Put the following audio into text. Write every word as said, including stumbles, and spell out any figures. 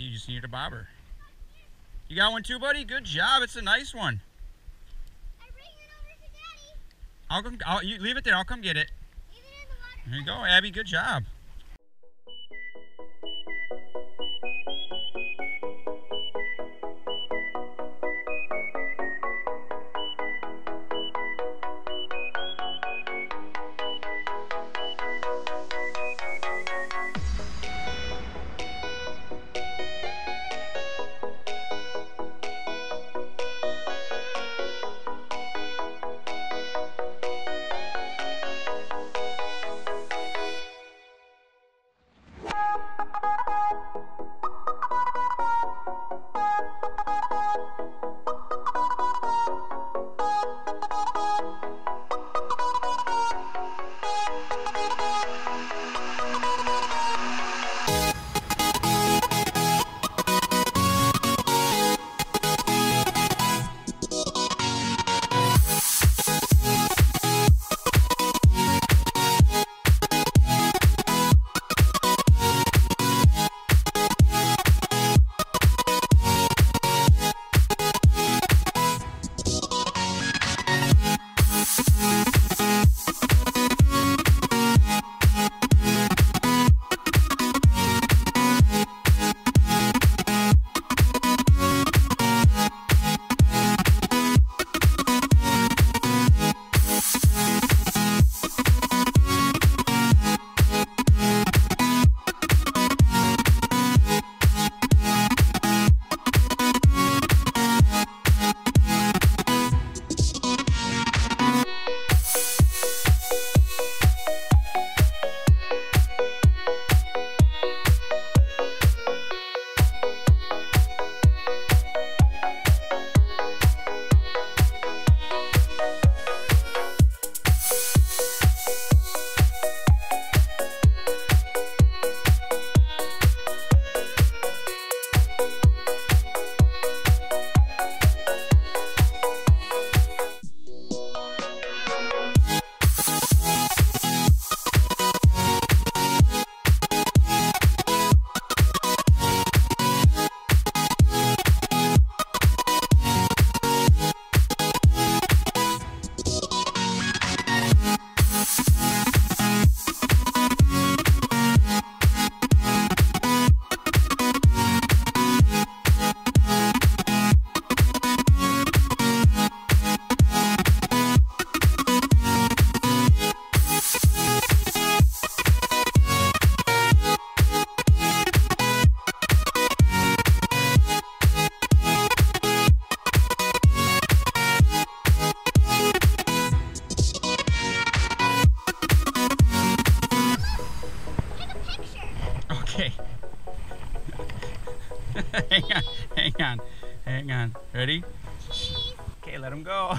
You just need a bobber. You got one too, buddy? Good job. It's a nice one. I'm bringing it over to Daddy. I'll come, I'll, you leave it there. I'll come get it. Leave it in the water. There you go, Abby. Good job. Hang on, hang on, hang on. Ready? Jeez. Okay, let him go.